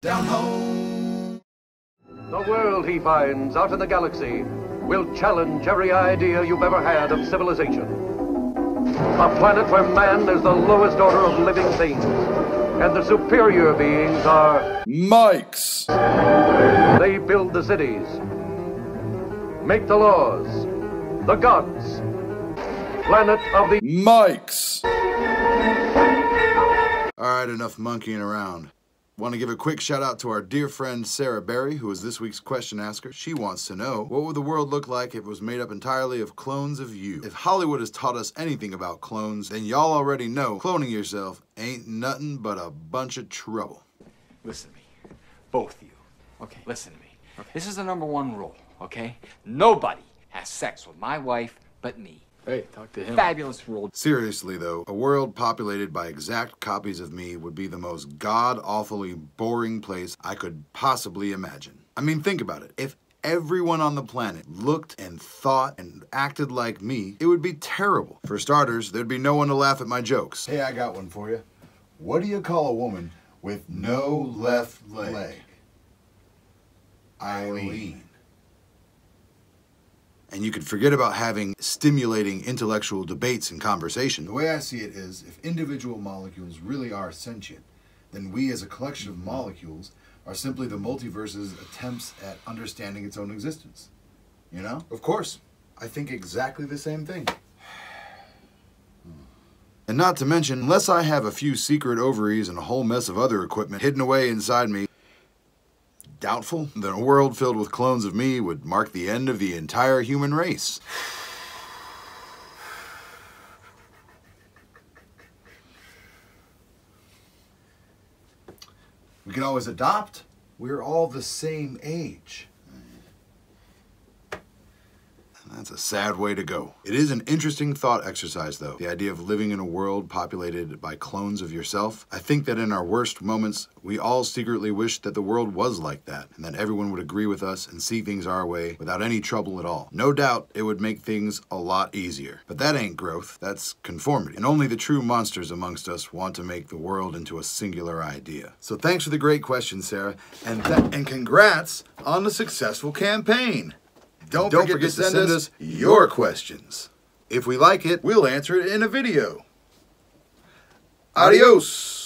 Down home. The world he finds out in the galaxy will challenge every idea you've ever had of civilization. A planet where man is the lowest order of living things, and the superior beings are Mikes. They build the cities, make the laws, the gods. Planet of the Mikes. Alright, enough monkeying around. Want to give a quick shout out to our dear friend Sarah Berry, who is this week's question asker. She wants to know, what would the world look like if it was made up entirely of clones of you? If Hollywood has taught us anything about clones, then y'all already know cloning yourself ain't nothing but a bunch of trouble. Listen to me, both of you. Okay, listen to me. Okay. This is the #1 rule, okay? Nobody has sex with my wife but me. Hey, talk to him. Fabulous world. Seriously, though, a world populated by exact copies of me would be the most god-awfully boring place I could possibly imagine. I mean, think about it. If everyone on the planet looked and thought and acted like me, it would be terrible. For starters, there'd be no one to laugh at my jokes. Hey, I got one for you. What do you call a woman with no left leg? Eileen. And you could forget about having stimulating intellectual debates and conversation. The way I see it is, if individual molecules really are sentient, then we as a collection of molecules are simply the multiverse's attempts at understanding its own existence. You know? Of course. I think exactly the same thing. And not to mention, unless I have a few secret ovaries and a whole mess of other equipment hidden away inside me, doubtful that a world filled with clones of me would mark the end of the entire human race. We can always adopt. We're all the same age. That's a sad way to go. It is an interesting thought exercise, though. The idea of living in a world populated by clones of yourself. I think that in our worst moments, we all secretly wish that the world was like that, and that everyone would agree with us and see things our way without any trouble at all. No doubt, it would make things a lot easier. But that ain't growth, that's conformity. And only the true monsters amongst us want to make the world into a singular idea. So thanks for the great question, Sarah, and congrats on the successful campaign. Don't forget to send us your questions. If we like it, we'll answer it in a video. Adios!